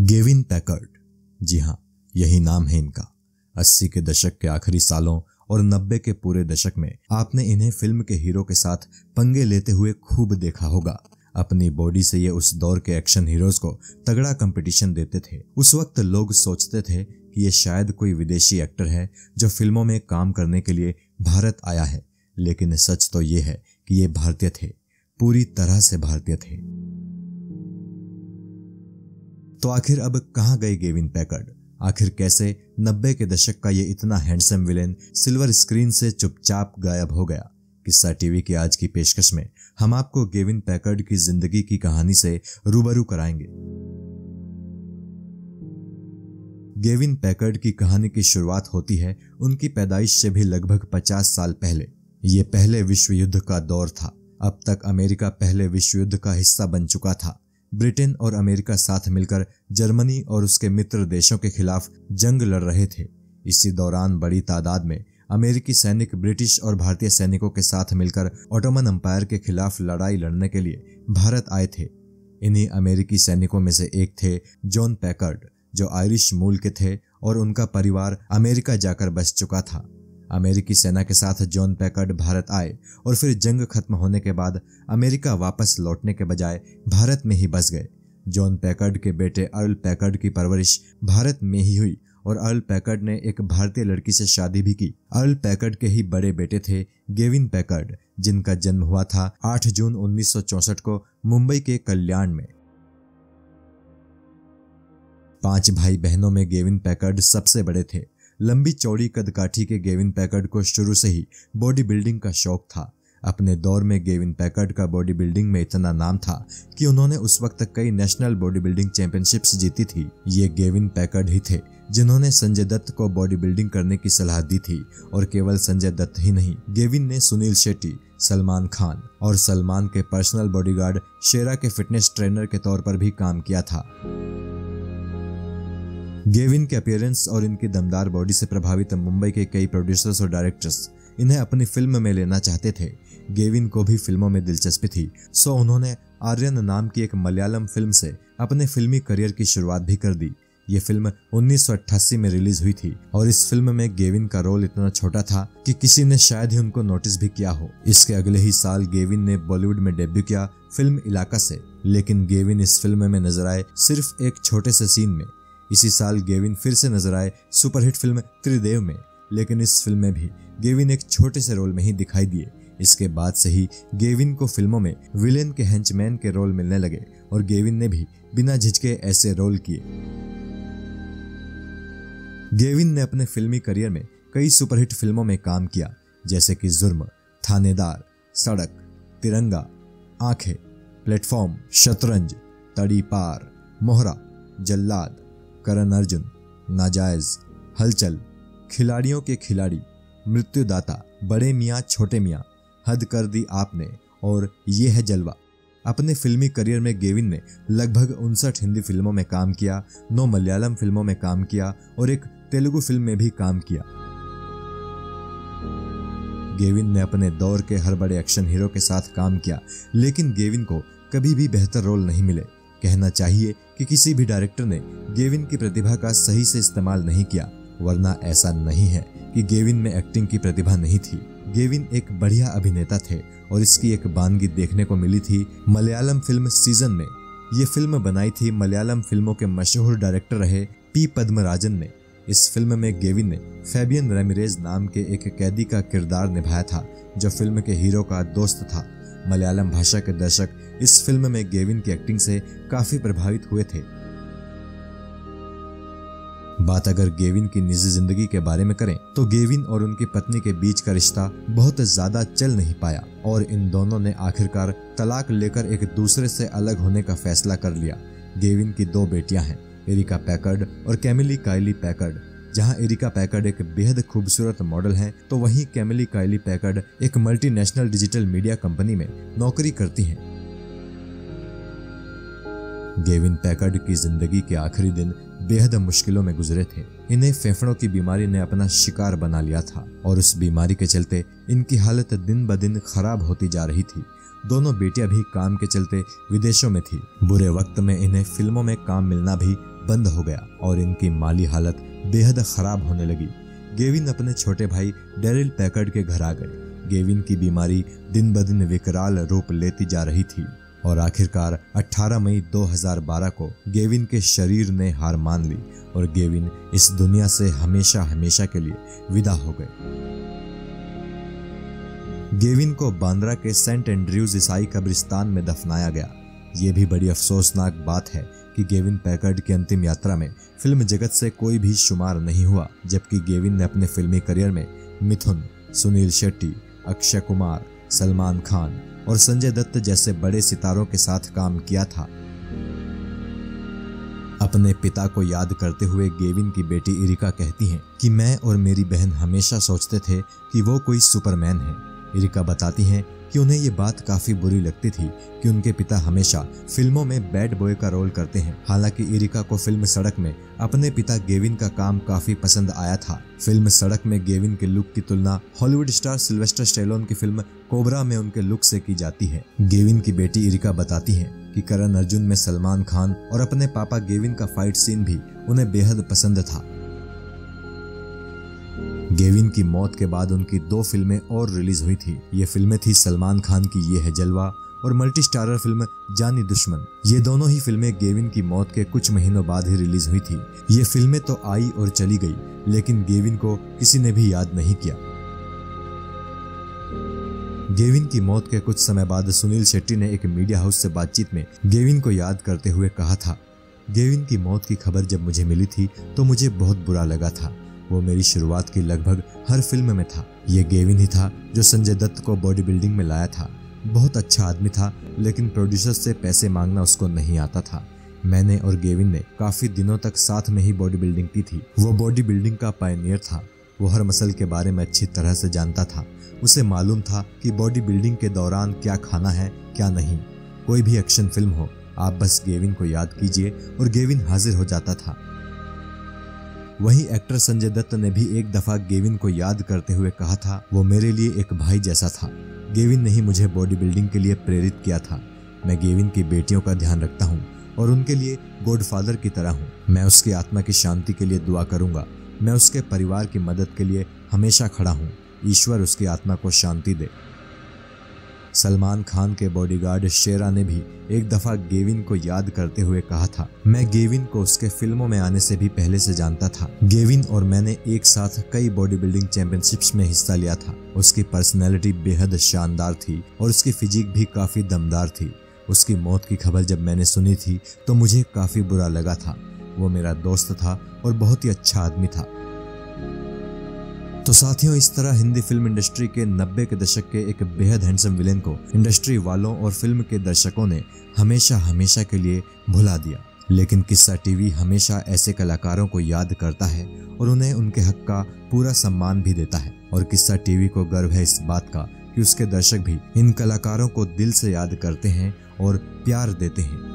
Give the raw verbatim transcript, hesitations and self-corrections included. Gavin Packard, जी हाँ यही नाम है इनका। अस्सी के दशक के आखिरी सालों और नब्बे के पूरे दशक में आपने इन्हें फिल्म के हीरो के साथ पंगे लेते हुए खूब देखा होगा। अपनी बॉडी से ये उस दौर के एक्शन हीरोज को तगड़ा कंपटीशन देते थे। उस वक्त लोग सोचते थे कि ये शायद कोई विदेशी एक्टर है जो फिल्मों में काम करने के लिए भारत आया है, लेकिन सच तो ये है कि ये भारतीय थे, पूरी तरह से भारतीय थे। तो आखिर अब कहाँ गए गेविन पैकर्ड? आखिर कैसे नब्बे के दशक का ये इतना हैंडसम विलेन सिल्वर स्क्रीन से चुपचाप गायब हो गया? किस्सा टीवी की आज की पेशकश में हम आपको गेविन पैकर्ड की जिंदगी की कहानी से रूबरू कराएंगे। गेविन पैकर्ड की कहानी की शुरुआत होती है उनकी पैदाइश से भी लगभग पचास साल पहले। ये पहले विश्व युद्ध का दौर था। अब तक अमेरिका पहले विश्व युद्ध का हिस्सा बन चुका था। ब्रिटेन और अमेरिका साथ मिलकर जर्मनी और उसके मित्र देशों के खिलाफ जंग लड़ रहे थे। इसी दौरान बड़ी तादाद में अमेरिकी सैनिक ब्रिटिश और भारतीय सैनिकों के साथ मिलकर ओटोमन अंपायर के खिलाफ लड़ाई लड़ने के लिए भारत आए थे। इन्हीं अमेरिकी सैनिकों में से एक थे जॉन पैकर्ड, जो आयरिश मूल के थे और उनका परिवार अमेरिका जाकर बस चुका था। अमेरिकी सेना के साथ जॉन पैकर्ड भारत आए और फिर जंग खत्म होने के बाद अमेरिका वापस लौटने के बजाय भारत में ही बस गए। जॉन पैकर्ड के बेटे अर्ल पैकर्ड की परवरिश भारत में ही हुई और अर्ल पैकर्ड ने एक भारतीय लड़की से शादी भी की। अर्ल पैकर्ड के ही बड़े बेटे थे गेविन पैकर्ड, जिनका जन्म हुआ था आठ जून उन्नीस सौ चौंसठ को मुंबई के कल्याण में। पांच भाई बहनों में गेविन पैकर्ड सबसे बड़े थे। लंबी चौड़ी कदकाठी के गेविन पैकर्ड को शुरू से ही बॉडी बिल्डिंग का शौक था। अपने दौर में गेविन पैकर्ड का बॉडी बिल्डिंग में इतना नाम था कि उन्होंने उस वक्त कई नेशनल बॉडी बिल्डिंग चैंपियनशिप्स जीती थी। ये गेविन पैकर्ड ही थे जिन्होंने संजय दत्त को बॉडी बिल्डिंग करने की सलाह दी थी, और केवल संजय दत्त ही नहीं, गेविन ने सुनील शेट्टी, सलमान खान और सलमान के पर्सनल बॉडीगार्ड शेरा के फिटनेस ट्रेनर के तौर पर भी काम किया था। गेविन के अपीयरेंस और इनकी दमदार बॉडी से प्रभावित मुंबई के कई प्रोड्यूसर्स और डायरेक्टर्स इन्हें अपनी फिल्म में लेना चाहते थे। गेविन को भी फिल्मों में दिलचस्पी थी, सो उन्होंने आर्यन नाम की एक मलयालम फिल्म से अपने फिल्मी करियर की शुरुआत भी कर दी। ये फिल्म उन्नीस सौ अट्ठासी में रिलीज हुई थी और इस फिल्म में गेविन का रोल इतना छोटा था कि किसी ने शायद ही उनको नोटिस भी किया हो। इसके अगले ही साल गेविन ने बॉलीवुड में डेब्यू किया फिल्म इलाका से, लेकिन गेविन इस फिल्म में नजर आए सिर्फ एक छोटे से सीन में। इसी साल गेविन फिर से नजर आए सुपरहिट फिल्म त्रिदेव में, लेकिन इस फिल्म में भी गेविन एक छोटे से रोल में ही दिखाई दिए। इसके बाद से ही गेविन को फिल्मों में विलेन के हैंचमैन के रोल मिलने लगे और गेविन ने भी बिना झिझके ऐसे रोल किए। गेविन ने अपने फिल्मी करियर में कई सुपरहिट फिल्मों में काम किया, जैसे कि जुर्म, थानेदार, सड़क, तिरंगा, आंखें, प्लेटफॉर्म, शतरंज, तड़ीपार, मोहरा, जल्लाद, करण अर्जुन, नाजायज, हलचल, खिलाड़ियों के खिलाड़ी, मृत्युदाता, बड़े मियाँ छोटे मियाँ, हद कर दी आपने और ये है जलवा। अपने फिल्मी करियर में गेविन ने लगभग उनसठ हिंदी फिल्मों में काम किया, नौ मलयालम फिल्मों में काम किया और एक तेलुगु फिल्म में भी काम किया। गेविन ने अपने दौर के हर बड़े एक्शन हीरो के साथ काम किया, लेकिन गेविन को कभी भी बेहतर रोल नहीं मिले। कहना चाहिए कि किसी भी डायरेक्टर ने गेविन की प्रतिभा का सही से इस्तेमाल नहीं किया, वरना ऐसा नहीं है कि गेविन में एक्टिंग की प्रतिभा नहीं थी। गेविन एक बढ़िया अभिनेता थे और इसकी एक बानगी देखने को मिली थी मलयालम फिल्म सीजन में। ये फिल्म बनाई थी मलयालम फिल्मों के मशहूर डायरेक्टर रहे पी पद्मराजन ने। इस फिल्म में गेविन ने फैबियन रेमिरेज नाम के एक कैदी का किरदार निभाया था, जो फिल्म के हीरो का दोस्त था। मलयालम भाषा के दर्शक इस फिल्म में गेविन की एक्टिंग से काफी प्रभावित हुए थे। बात अगर गेविन की निजी जिंदगी के बारे में करें तो गेविन और उनकी पत्नी के बीच का रिश्ता बहुत ज्यादा चल नहीं पाया और इन दोनों ने आखिरकार तलाक लेकर एक दूसरे से अलग होने का फैसला कर लिया। गेविन की दो बेटियां हैं, एरिका पैकर्ड और कैमिली काइली पैकर्ड। जहां एरिका पैकर्ड एक बेहद खूबसूरत मॉडल हैं, तो वहीं कैमिली काइली पैकर्ड एक मल्टीनेशनल डिजिटल मीडिया कंपनी में नौकरी करती हैं। गेविन पैकर्ड की जिंदगी के आखिरी दिन बेहद मुश्किलों में गुजरे थे। इन्हें फेफड़ों की बीमारी ने अपना शिकार बना लिया था और उस बीमारी के चलते इनकी हालत दिन ब दिन खराब होती जा रही थी। दोनों बेटियां भी काम के चलते विदेशों में थी। बुरे वक्त में इन्हें फिल्मों में काम मिलना भी बंद हो गया और इनकी माली हालत बेहद खराब होने लगी। गेविन अपने छोटे भाई डैरिल पैकर्ड के घर आ गए। गेविन की बीमारी दिन ब दिन विकराल रूप लेती जा रही थी और आखिरकार अठारह मई दो हज़ार बारह को गेविन के शरीर ने हार मान ली और गेविन इस दुनिया से हमेशा हमेशा के लिए विदा हो गए। गेविन को बांद्रा के सेंट एंड्रयूज ईसाई कब्रिस्तान में दफनाया गया। ये भी बड़ी अफसोसनाक बात है कि गेविन पैकर्ड की अंतिम यात्रा में फिल्म जगत से कोई भी शुमार नहीं हुआ, जबकि गेविन ने अपने फिल्मी करियर में मिथुन, सुनील शेट्टी, अक्षय कुमार, सलमान खान और संजय दत्त जैसे बड़े सितारों के साथ काम किया था। अपने पिता को याद करते हुए गेविन की बेटी इरिका कहती हैं कि मैं और मेरी बहन हमेशा सोचते थे कि वो कोई सुपरमैन है। इरिका बताती हैं कि उन्हें ये बात काफ़ी बुरी लगती थी कि उनके पिता हमेशा फिल्मों में बैड बॉय का रोल करते हैं। हालांकि इरिका को फिल्म सड़क में अपने पिता गेविन का काम काफ़ी पसंद आया था। फिल्म सड़क में गेविन के लुक की तुलना हॉलीवुड स्टार सिल्वेस्टर स्टैलोन की फिल्म कोबरा में उनके लुक से की जाती है। गेविन की बेटी इरिका बताती हैं कि करण अर्जुन में सलमान खान और अपने पापा गेविन का फाइट सीन भी उन्हें बेहद पसंद था। गेविन की मौत के बाद उनकी दो फिल्में और रिलीज हुई थी। ये फिल्में थी सलमान खान की ये है जलवा और मल्टी स्टारर फिल्म जानी दुश्मन। ये दोनों ही फिल्में गेविन की मौत के कुछ महीनों बाद ही रिलीज हुई थी। ये फिल्में तो आई और चली गई, लेकिन गेविन को किसी ने भी याद नहीं किया। गेविन की मौत के कुछ समय बाद सुनील शेट्टी ने एक मीडिया हाउस से बातचीत में गेविन को याद करते हुए कहा था, गेविन की मौत की खबर जब मुझे मिली थी तो मुझे बहुत बुरा लगा था। वो मेरी शुरुआत की लगभग हर फिल्म में था। ये गेविन ही था जो संजय दत्त को बॉडी बिल्डिंग में लाया था। बहुत अच्छा आदमी था, लेकिन प्रोड्यूसर से पैसे मांगना उसको नहीं आता था। मैंने और गेविन ने काफ़ी दिनों तक साथ में ही बॉडी बिल्डिंग की थी। वो बॉडी बिल्डिंग का पायनियर था। वो हर मसल के बारे में अच्छी तरह से जानता था। उसे मालूम था कि बॉडी बिल्डिंग के दौरान क्या खाना है क्या नहीं। कोई भी एक्शन फिल्म हो, आप बस गेविन को याद कीजिए और गेविन हाजिर हो जाता था। वहीं एक्टर संजय दत्त ने भी एक दफ़ा गेविन को याद करते हुए कहा था, वो मेरे लिए एक भाई जैसा था। गेविन ने ही मुझे बॉडी बिल्डिंग के लिए प्रेरित किया था। मैं गेविन की बेटियों का ध्यान रखता हूँ और उनके लिए गॉडफादर की तरह हूँ। मैं उसकी आत्मा की शांति के लिए दुआ करूँगा। मैं उसके परिवार की मदद के लिए हमेशा खड़ा हूँ। ईश्वर उसकी आत्मा को शांति दे। सलमान खान के बॉडीगार्ड शेरा ने भी एक दफ़ा गेविन को याद करते हुए कहा था, मैं गेविन को उसके फिल्मों में आने से भी पहले से जानता था। गेविन और मैंने एक साथ कई बॉडी बिल्डिंग चैंपियनशिप्स में हिस्सा लिया था। उसकी पर्सनैलिटी बेहद शानदार थी और उसकी फिजिक भी काफ़ी दमदार थी। उसकी मौत की खबर जब मैंने सुनी थी तो मुझे काफ़ी बुरा लगा था। वो मेरा दोस्त था और बहुत ही अच्छा आदमी था। तो साथियों, इस तरह हिंदी फिल्म इंडस्ट्री के नब्बे के दशक के एक बेहद हैंडसम विलेन को इंडस्ट्री वालों और फिल्म के दर्शकों ने हमेशा हमेशा के लिए भुला दिया। लेकिन किस्सा टीवी हमेशा ऐसे कलाकारों को याद करता है और उन्हें उनके हक का पूरा सम्मान भी देता है। और किस्सा टीवी को गर्व है इस बात का कि उसके दर्शक भी इन कलाकारों को दिल से याद करते हैं और प्यार देते हैं।